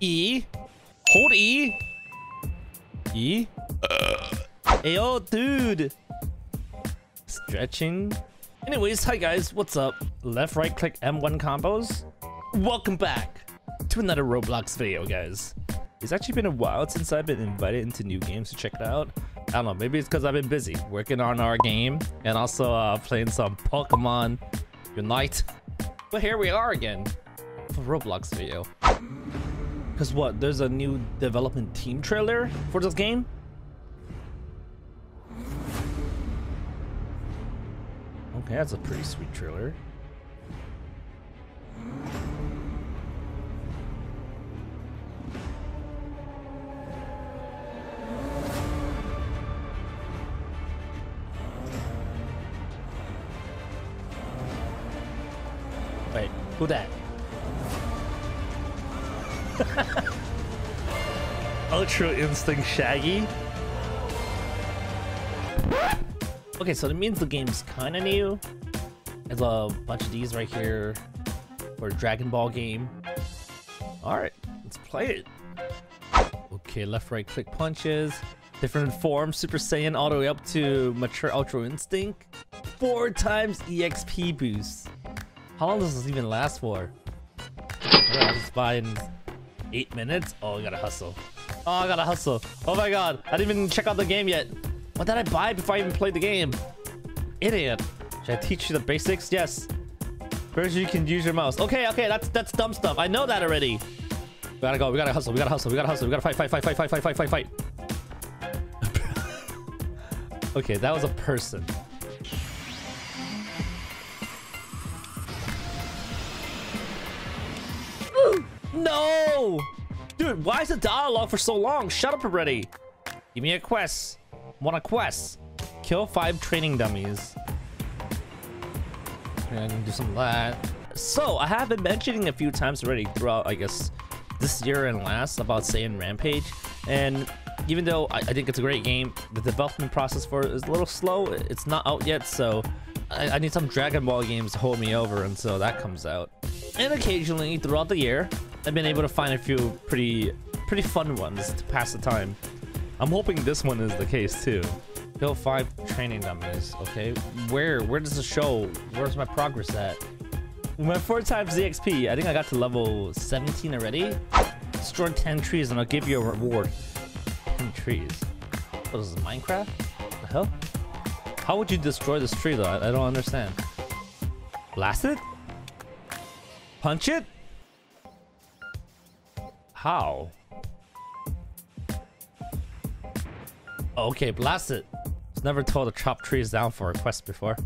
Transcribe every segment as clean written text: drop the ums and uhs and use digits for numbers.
E. Hold E. E. Ayo, dude. Stretching. Anyways, hi guys, what's up? Left, right, click M1 combos. Welcome back to another Roblox video, guys. It's actually been a while since I've been invited into new games to check it out. I don't know, maybe it's because I've been busy working on our game and also playing some Pokemon Unite. But here we are again for Roblox video. Because what? There's a new development team trailer for this game? Okay, that's a pretty sweet trailer. Wait, who that? Ultra Instinct Shaggy? Okay, so that means the game's kinda new. There's a bunch of these right here for a Dragon Ball game. Alright, let's play it. Okay, left, right, click punches. Different forms, Super Saiyan all the way up to Mature Ultra Instinct. 4 times EXP boost. How long does this even last for? I just buy 8 minutes. Oh, I gotta hustle. Oh, I gotta hustle. Oh my god, I didn't even check out the game yet. What did I buy before I even played the game? Idiot. Should I teach you the basics? Yes. First, you can use your mouse. Okay, okay, that's dumb stuff. I know that already. We gotta go. We gotta hustle. We gotta hustle. We gotta hustle. We gotta fight. Okay, that was a person. No! Dude, why is the dialogue for so long? Shut up already. Give me a quest. Want a quest? Kill 5 training dummies. Okay, I can do some of that. So, I have been mentioning a few times already throughout, I guess, this year and last about Saiyan Rampage. And even though I think it's a great game, the development process for it is a little slow. It's not out yet, so I need some Dragon Ball games to hold me over until that comes out. And occasionally, throughout the year, I've been able to find a few pretty fun ones to pass the time. I'm hoping this one is the case too. Kill 5 training dummies, okay? Where does it show? Where's my progress at? My 4 times EXP, I think I got to level 17 already. Destroy 10 trees and I'll give you a reward. 10 trees. What is this, Minecraft? What the hell? How would you destroy this tree though? I don't understand. Blast it? Punch it? How? Okay, blast it. I was never told to chop trees down for a quest before.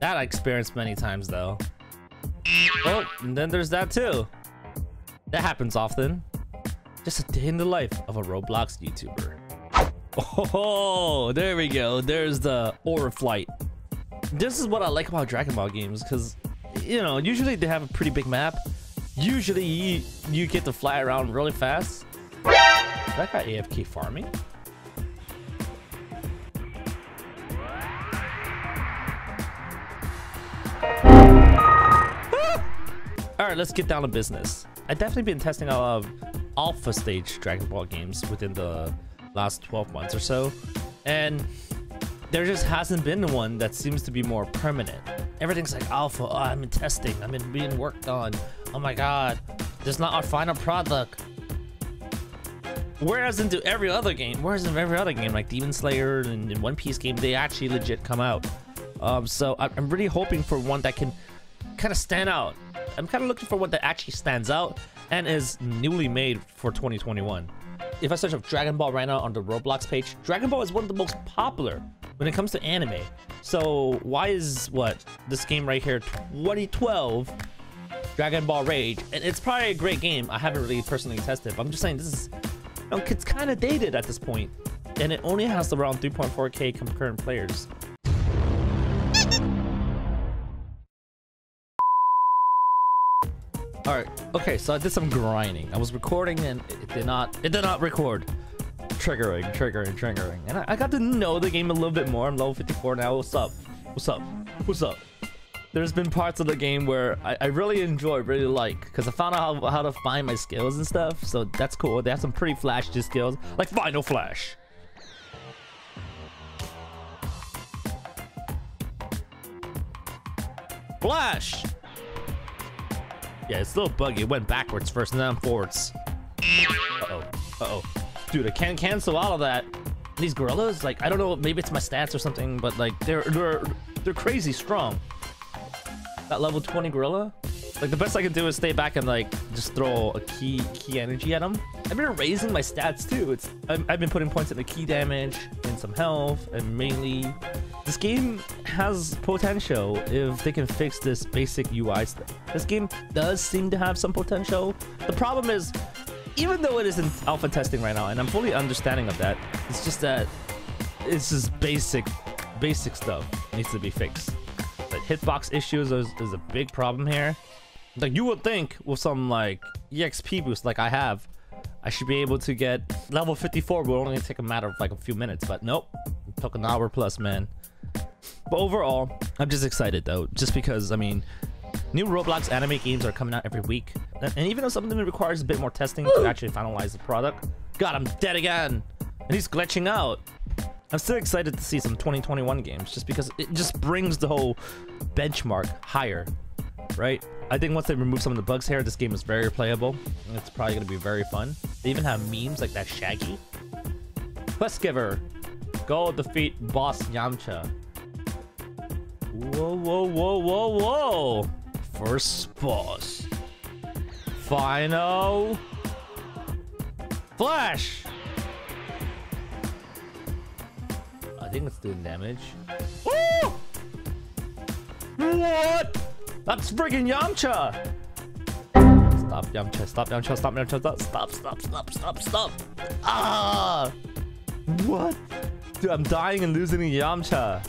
That I experienced many times though. Oh, and then there's that too. That happens often. Just a day in the life of a Roblox YouTuber. Oh, there we go. There's the aura flight. This is what I like about Dragon Ball games because, you know, usually they have a pretty big map. Usually you get to fly around really fast. Is that guy AFK farming? All right, let's get down to business. I've definitely been testing a lot of alpha stage Dragon Ball games within the last 12 months or so, and there just hasn't been one that seems to be more permanent. Everything's like alpha. Oh, I'm in testing. I'm in being worked on. Oh my god, this is not our final product. Whereas into every other game, like Demon Slayer and One Piece game, they actually legit come out. So I'm really hoping for one that can kind of stand out. I'm kind of looking for one that actually stands out and is newly made for 2021. If I search up Dragon Ball right now on the Roblox page, Dragon Ball is one of the most popular when it comes to anime. So why is this game right here, 2012 Dragon Ball Rage, and it's probably a great game. I haven't really personally tested, but I'm just saying this is, you know, it's kind of dated at this point, and it only has around 3.4K concurrent players. All right, okay, so I did some grinding. I was recording and it did not record. Triggering. And I got to know the game a little bit more. I'm level 54 now. What's up? There's been parts of the game where I really enjoy, really like, because I found out how to find my skills and stuff, so that's cool. They have some pretty flashy skills, like Final Flash. Flash! Yeah, it's still buggy. It went backwards first and then forwards. Uh-oh. Uh-oh. Dude, I can't cancel all of that. These gorillas, like, I don't know, maybe it's my stats or something, but, like, they're crazy strong. That level 20 gorilla? Like, the best I can do is stay back and, like, just throw a key energy at them. I've been raising my stats, too. I've been putting points into key damage and some health and mainly... This game has potential if they can fix this basic UI stuff. This game does seem to have some potential. The problem is, even though it is in alpha testing right now, and I'm fully understanding of that, it's just that it's just basic stuff needs to be fixed. Like hitbox issues is a big problem here. Like you would think with some like EXP boost like I have, I should be able to get level 54 will only take a matter of like a few minutes, but nope. It took an hour plus, man. But overall, I'm just excited though, just because I mean new Roblox anime games are coming out every week. And even though some of them requires a bit more testing to actually finalize the product. God, I'm dead again! And he's glitching out. I'm still excited to see some 2021 games just because it just brings the whole benchmark higher, right? I think once they remove some of the bugs here, this game is very playable. And it's probably going to be very fun. They even have memes like that Shaggy. Quest Giver. Go defeat boss Yamcha. Whoa, whoa, whoa, whoa, whoa! First boss. Final... Flash! I think it's doing damage. Woo! What? That's freaking Yamcha! Stop Yamcha, stop Yamcha, stop Yamcha, stop. Ah! What? Dude, I'm dying and losing to Yamcha.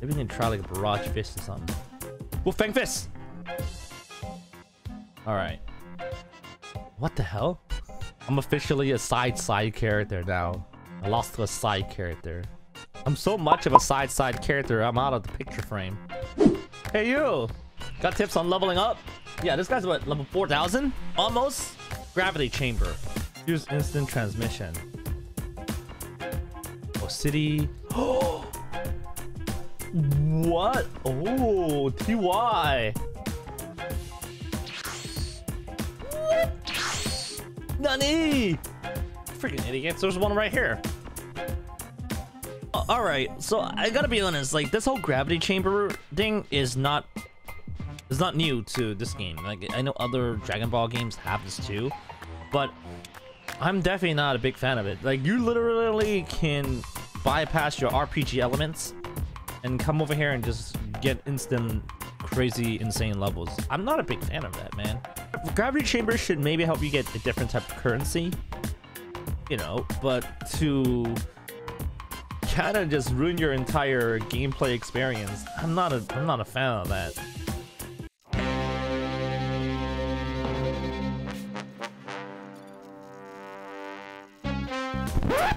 Maybe we can try like a barrage fist or something. Wolf Fang Fist! Alright. What the hell? I'm officially a side character now. I lost to a side character. I'm so much of a side character, I'm out of the picture frame. Hey you! Got tips on leveling up? Yeah, this guy's what, level 4000? Almost? Gravity chamber. Use instant transmission. Oh, city. Oh! What? Oh, TY. Nani! Freaking idiots, there's one right here. Alright, so I gotta be honest, like this whole gravity chamber thing is not new to this game. Like I know other Dragon Ball games have this too, but I'm definitely not a big fan of it. Like you literally can bypass your RPG elements and come over here and just get instant crazy insane levels. I'm not a big fan of that, man. Gravity chamber should maybe help you get a different type of currency, you know, but to kind of just ruin your entire gameplay experience, I'm not a fan of that.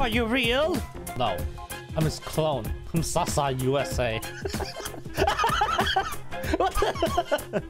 Are you real? No, I'm his clone from Sasa, USA. What the?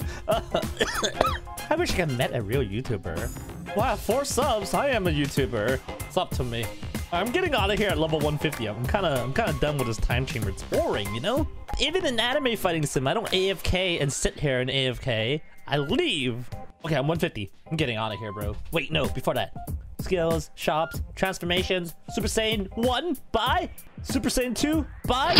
I wish I could met a real YouTuber. Wow, 4 subs. I am a YouTuber. It's up to me. I'm getting out of here at level 150. I'm kind of done with this time chamber. It's boring, you know? Even in anime fighting sim, I don't AFK and sit here and AFK. I leave. Okay, I'm 150. I'm getting out of here, bro. Wait, no, before that. Skills, shops, transformations, Super Saiyan 1, bye! Super Saiyan 2, bye!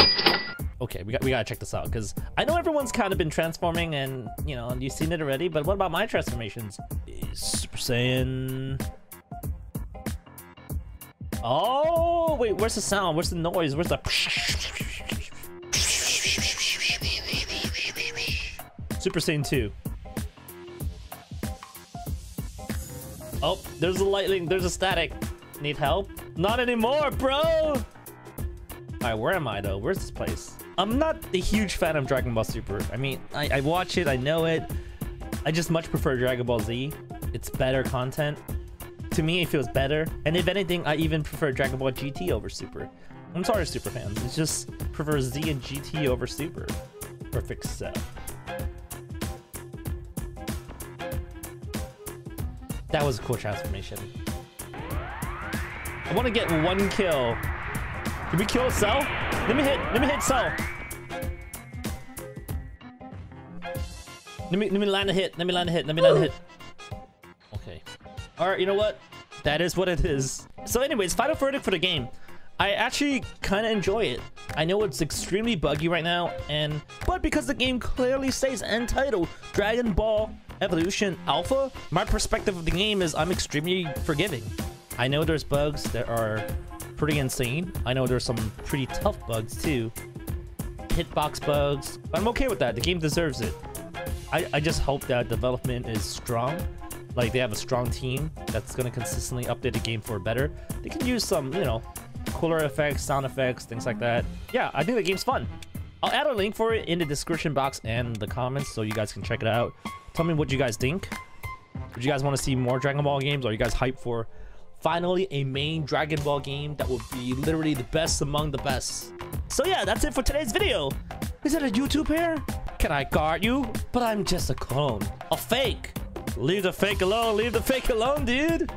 Okay, we gotta check this out, because I know everyone's kind of been transforming and, you know, you've seen it already, but what about my transformations? Super Saiyan... Oh, wait, where's the sound? Where's the noise? Where's the... Super Saiyan 2. Oh, there's a lightning, there's a static. Need help? Not anymore, bro! Alright, where am I though? Where's this place? I'm not a huge fan of Dragon Ball Super. I mean, I watch it, I know it. I just much prefer Dragon Ball Z. It's better content. To me, it feels better. And if anything, I even prefer Dragon Ball GT over Super. I'm sorry, Super fans. It's just prefer Z and GT over Super. perfect Cell. That was a cool transformation. I want to get one kill. Can we kill Cell? Let me hit Cell. Let me land a hit. Let me land a hit. Okay. All right. You know what? That is what it is. So anyways, final verdict for the game. I actually kind of enjoy it. I know it's extremely buggy right now, but because the game clearly stays entitled Dragon Ball Evolution Alpha, my perspective of the game is I'm extremely forgiving. I know there's bugs that are pretty insane. I know there's some pretty tough bugs too. Hitbox bugs. But I'm okay with that. The game deserves it. I just hope that development is strong. Like, they have a strong team that's going to consistently update the game for better. They can use some, you know, cooler effects, sound effects, things like that. Yeah, I think the game's fun. I'll add a link for it in the description box and the comments so you guys can check it out. Tell me what you guys think. Would you guys want to see more Dragon Ball games? Are you guys hyped for finally a main Dragon Ball game that will be literally the best among the best? So yeah, that's it for today's video. Is that a YouTube hair? Can I guard you? But I'm just a clone. A fake. Leave the fake alone. Leave the fake alone, dude.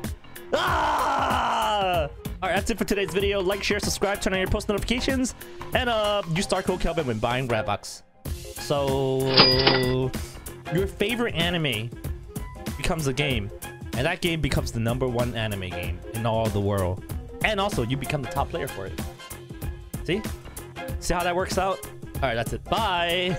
Ah! Alright, that's it for today's video. Like, share, subscribe, turn on your post notifications, and use star code Kelvin when buying Roblox. So your favorite anime becomes a game, and that game becomes the #1 anime game in all the world. And also, you become the top player for it. See? See how that works out? Alright, that's it. Bye!